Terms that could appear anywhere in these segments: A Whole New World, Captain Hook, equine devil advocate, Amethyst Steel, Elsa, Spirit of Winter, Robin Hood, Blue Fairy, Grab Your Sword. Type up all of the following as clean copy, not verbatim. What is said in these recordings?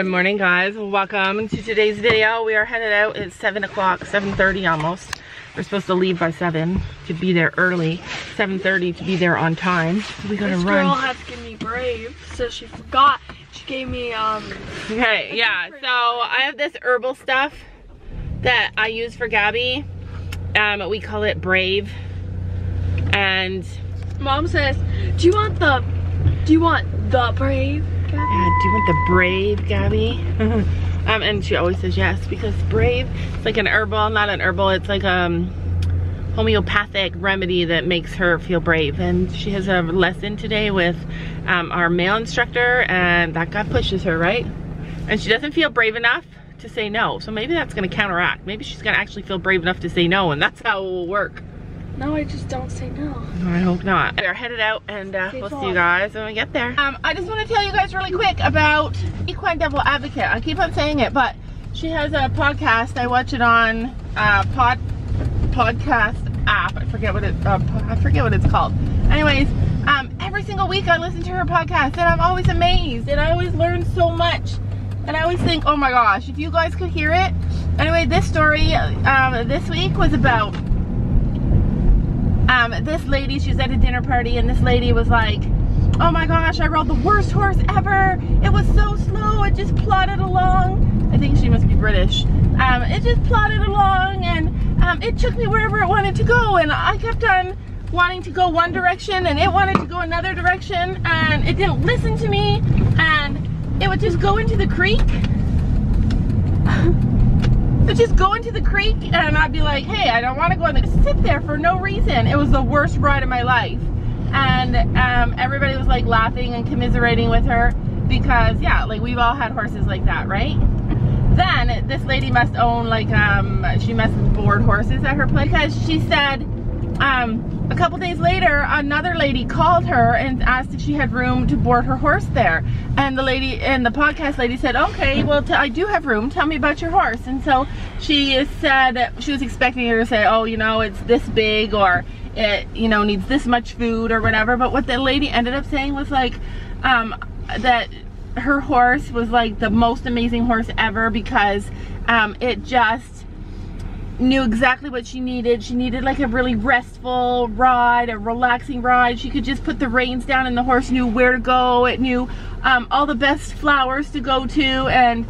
Good morning, guys. Welcome to today's video. We are headed out. It's 7 o'clock, 7:30 almost. We're supposed to leave by 7 to be there early, 7:30 to be there on time. We gotta run. This girl had to give me Brave, so she forgot. She gave me okay, yeah. So I have this herbal stuff that I use for Gabby. We call it Brave. And Mom says, "Do you want the Brave?" Yeah, do you want the Brave, Gabby? And she always says yes, because Brave, it's like an herbal, not an herbal, it's like homeopathic remedy that makes her feel brave. And she has a lesson today with our male instructor, and that guy pushes her, right? And she doesn't feel brave enough to say no. So maybe that's gonna counteract. Maybe she's gonna actually feel brave enough to say no, and that's how it will work. No, I just don't say no. I hope not. We're headed out, and we'll see you guys when we get there. I just want to tell you guys really quick about Equine Devil Advocate. I keep on saying it, but she has a podcast. I watch it on podcast app. I forget what it's called. Anyways, every single week I listen to her podcast, and I'm always amazed, and I always learn so much, and I always think, oh my gosh, if you guys could hear it. Anyway, this story this week was about this lady. She was at a dinner party, and this lady was like, oh my gosh, I rode the worst horse ever. It was so slow, it just plodded along. I think she must be British. It just plodded along, and it took me wherever it wanted to go, and I kept on wanting to go one direction, and it wanted to go another direction, and it didn't listen to me, and it would just go into the creek. I'd just go into the creek, and I'd be like, hey, I don't want to go in there. Just sit there for no reason. It was the worst ride of my life. And everybody was like laughing and commiserating with her, because yeah, like we've all had horses like that, right? Then this lady must own like, she must board horses at her place, because she said a couple days later, another lady called her and asked if she had room to board her horse there. And the lady, and the podcast lady said, okay, well, I do have room. Tell me about your horse. And so she said, she was expecting her to say, oh, you know, it's this big, or it, you know, needs this much food or whatever. But what the lady ended up saying was like, that her horse was like the most amazing horse ever, because it just knew exactly what she needed. She needed like a really restful ride, a relaxing ride. She could just put the reins down, and the horse knew where to go. It knew all the best flowers to go to, and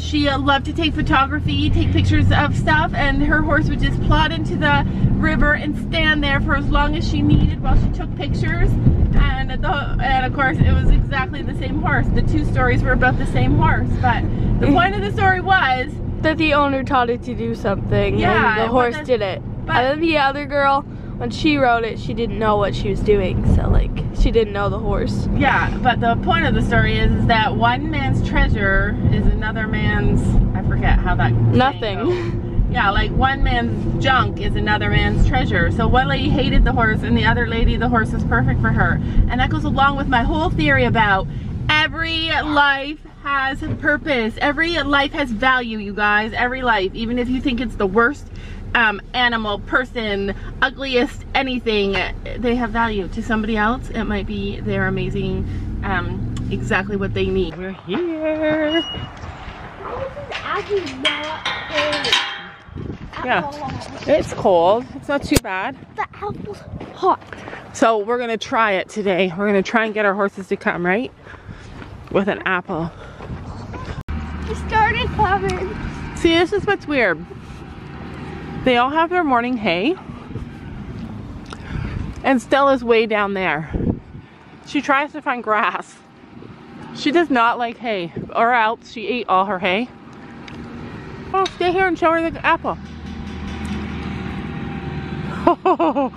she loved to take photography, take pictures of stuff, and her horse would just plod into the river and stand there for as long as she needed while she took pictures. And of course, it was exactly the same horse. The two stories were about the same horse, but the point of the story was that the owner taught it to do something, yeah, and the horse did it. But and then the other girl, when she rode it, she didn't know what she was doing, so like, she didn't know the horse. Yeah, but the point of the story is that one man's treasure is another man's, I forget how that nothing. Yeah, like one man's junk is another man's treasure. So one lady hated the horse, and the other lady, the horse was perfect for her. And that goes along with my whole theory about every life has a purpose. Every life has value, you guys. Every life, even if you think it's the worst animal, person, ugliest, anything, they have value. To somebody else, it might be they're amazing, exactly what they need. We're here. Yeah, it's cold. It's not too bad. The apple's hot. So we're gonna try it today. We're gonna try and get our horses to come, right? With an apple. It started coming. See, this is what's weird. They all have their morning hay, and Stella's way down there. She tries to find grass. She does not like hay, or else she ate all her hay. Oh, stay here and show her the apple. Oh,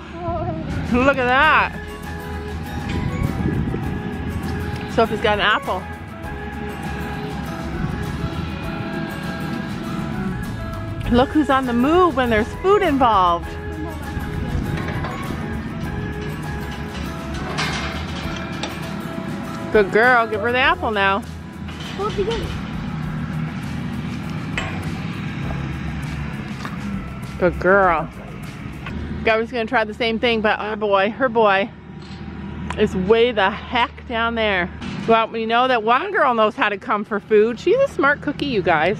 look at that. Sophie's got an apple. Look who's on the move when there's food involved. Good girl, give her the apple now. Good girl. Gabby's gonna try the same thing, but our boy, her boy, is way the heck down there. Well, we know that one girl knows how to come for food. She's a smart cookie, you guys.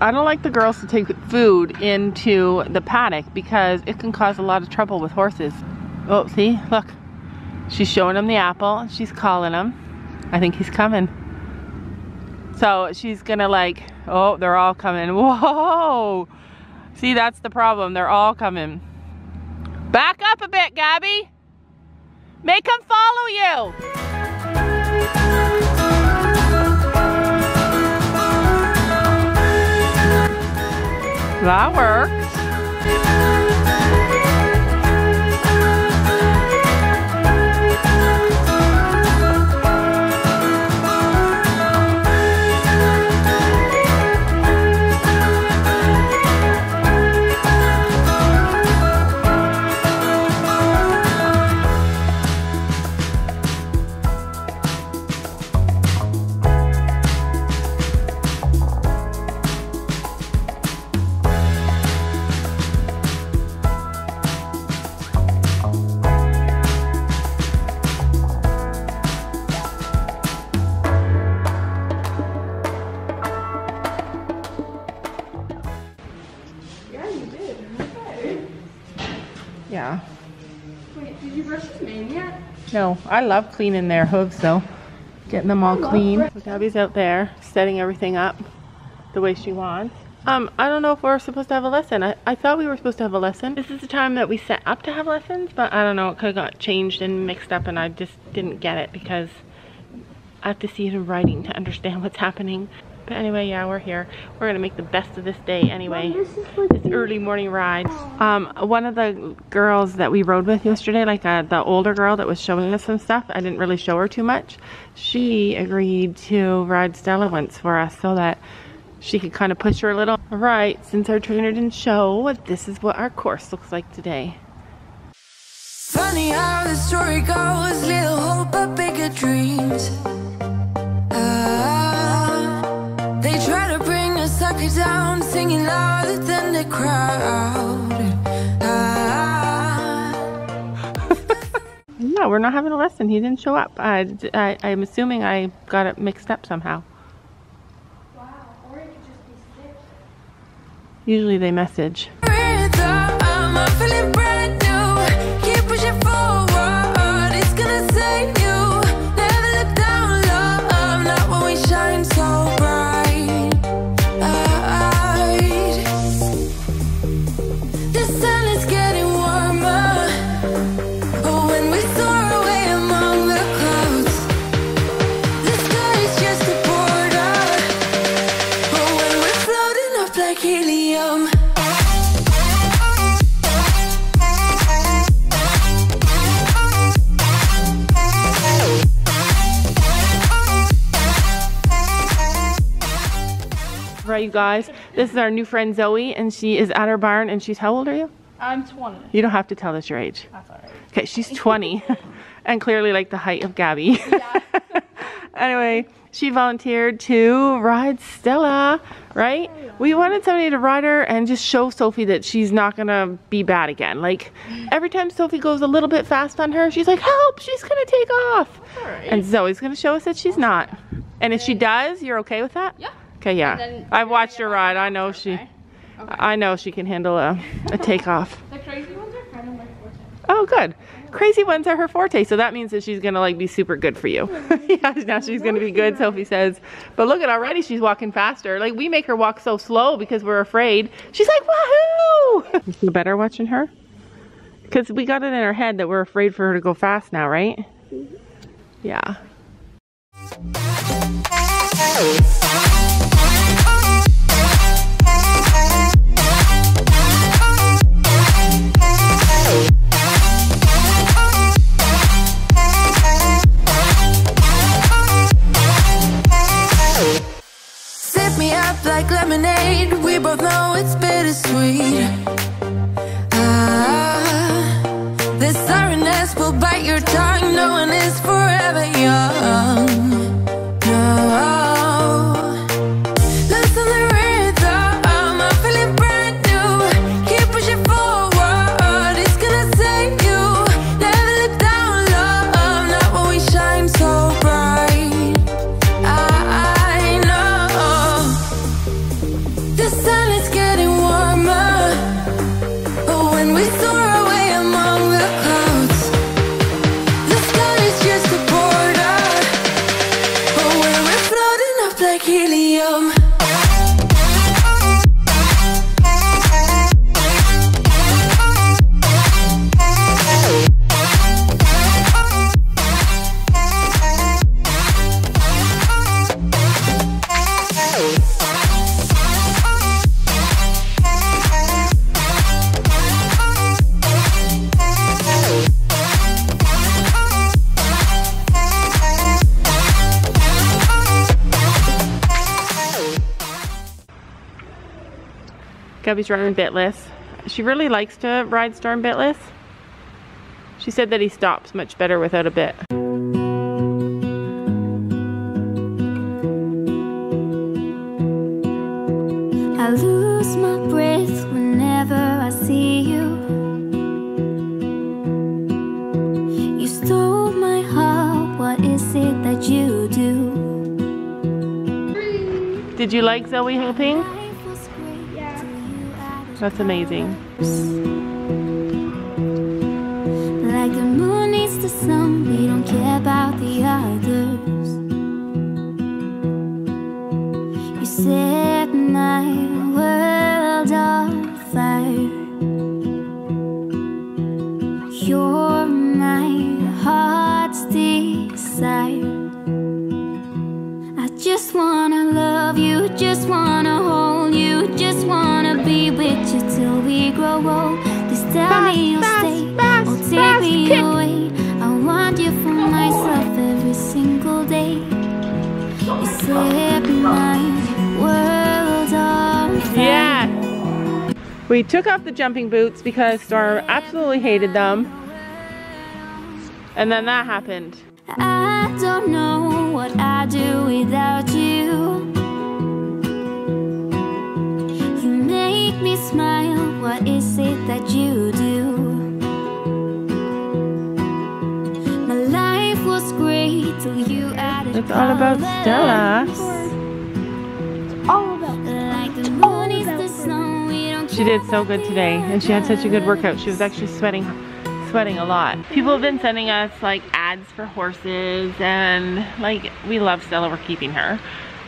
I don't like the girls to take food into the paddock because it can cause a lot of trouble with horses. Oh, see, look. She's showing him the apple. She's calling him. I think he's coming. So she's gonna like, oh, they're all coming. Whoa! See, that's the problem. They're all coming. Back up a bit, Gabby. Make them follow you. That worked. Yeah. Wait, did you brush his mane yet? No, I love cleaning their hooves though. Getting them all clean. So Gabby's out there setting everything up the way she wants. I don't know if we're supposed to have a lesson. I thought we were supposed to have a lesson. This is the time that we set up to have lessons, but I don't know, it could have got changed and mixed up and I just didn't get it because I have to see it in writing to understand what's happening. But anyway, yeah, we're here. We're gonna make the best of this day anyway. Mom, this early morning ride. One of the girls that we rode with yesterday, like the older girl that was showing us some stuff, I didn't really show her too much. She agreed to ride Stella once for us so that she could kind of push her a little. All right, since our trainer didn't show, this is what our course looks like today. Funny how the story goes, little hope but bigger dreams. They try to bring a sucker down, singing louder than the crowd. No, we're not having a lesson. He didn't show up. I'm assuming I got it mixed up somehow. Wow, or it could just be sick. Usually they message. You guys, this is our new friend Zoe, and she is at her barn, and she's, how old are you? I'm 20. You don't have to tell us your age. That's all right. Okay, she's 20 and clearly like the height of Gabby. Yeah. Anyway, she volunteered to ride Stella, right? Oh, yeah. We wanted somebody to ride her and just show Sophie that she's not gonna be bad again. Like every time Sophie goes a little bit fast on her, she's like, help, she's gonna take off. That's all right. And Zoe's gonna show us that she's not. And if she does, you're okay with that? Yeah. Okay, yeah. I've watched her ride. I know she, I know she can handle a takeoff. The crazy ones are kind of my forte. Oh, good. Crazy ones are her forte, so that means that she's gonna like be super good for you. Yeah, now she's gonna be good. Sophie says, but look at already she's walking faster. Like we make her walk so slow because we're afraid. She's like wahoo! You feel better watching her, because we got it in our head that we're afraid for her to go fast now, right? Yeah. Like lemonade, we both know it's bittersweet. This sorrowness will bite your tongue. No one is forever young. No, listen to the rhythm. I'm feeling brand new. Keep pushing forward. It's gonna save helium. Gubby's riding Bitless. She really likes to ride Storm Bitless. She said that he stops much better without a bit. I lose my breath whenever I see you. You stole my heart, what is it that you do? Did you like Zoe helping? That's amazing. Like the moon needs the sun, we don't care about the others. You set my world on fire. You're my heart's desire. I just wanna love you, just wanna hold you, just wanna be with you till we grow old. This time you'll stay or take me away. I want you for myself every single day. You set my world on fire. Yeah! We took off the jumping boots because Storm absolutely hated them. And then that happened. I don't know what I do without you. You make me smile, what is it that you do? My life was great till you added color. It's all about Stella. It's all about like the moon is the snow, we don't. She did so good today and she had such a good workout. She was actually sweating a lot. People have been sending us like ads for horses and like we love Stella, we're keeping her,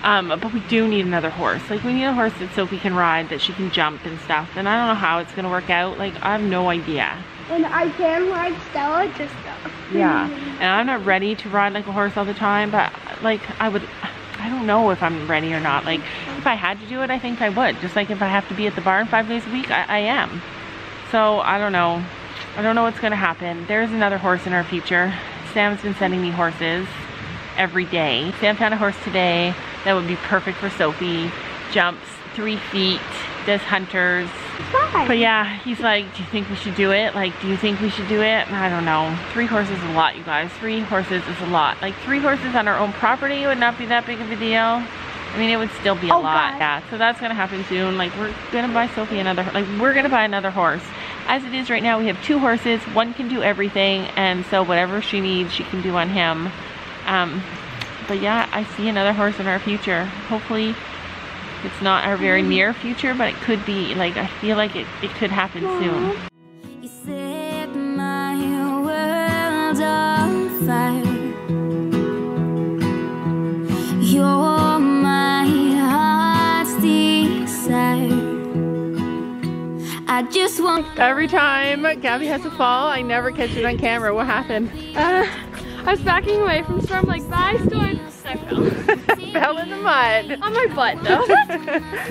but we do need another horse. Like we need a horse that Sophie can ride, that she can jump and stuff, and I don't know how it's gonna work out. Like I have no idea. And I can ride Stella, just yeah, and I'm not ready to ride like a horse all the time, but like I don't know if I'm ready or not. Like if I had to do it, I think I would. Just like if I have to be at the barn 5 days a week, I am. So I don't know. I don't know what's gonna happen. There's another horse in our future. Sam's been sending me horses every day. Sam found a horse today that would be perfect for Sophie. Jumps 3 feet, does hunters. Hi. But yeah, he's like, do you think we should do it? Like, do you think we should do it? And I don't know. 3 horses is a lot, you guys. 3 horses is a lot. Like 3 horses on our own property would not be that big of a deal. I mean, it would still be a lot. God. Yeah, so that's gonna happen soon. Like we're gonna buy Sophie another, like we're gonna buy another horse. As it is right now, we have 2 horses. One can do everything, and so whatever she needs, she can do on him. But yeah, I see another horse in our future. Hopefully, it's not our very near future, but it could be. Like I feel like it could happen soon. You set my world on fire. You're my heart's desire. I just want. Every time Gabby has a fall, I never catch it on camera. What happened? I was backing away from Storm, like, bye, Storm. I fell. Fell in the mud. On my butt, though.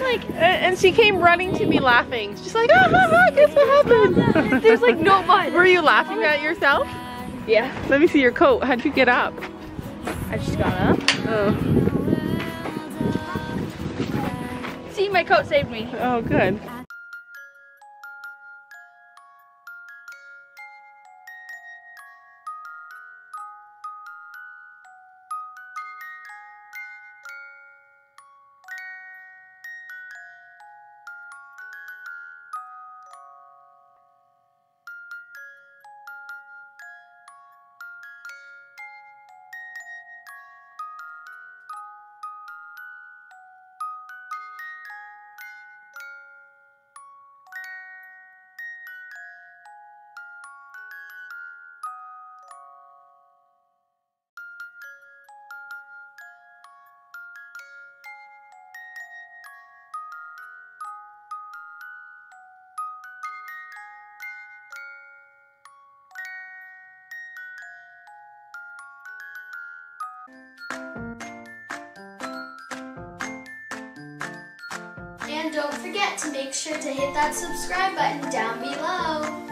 Like, and she came running to me laughing. She's like, oh, mama, guess what happened? There's like no mud. Were you laughing at yourself? Yeah. Let me see your coat. How'd you get up? I just got up. Oh. See, my coat saved me. Oh, good. And don't forget to make sure to hit that subscribe button down below.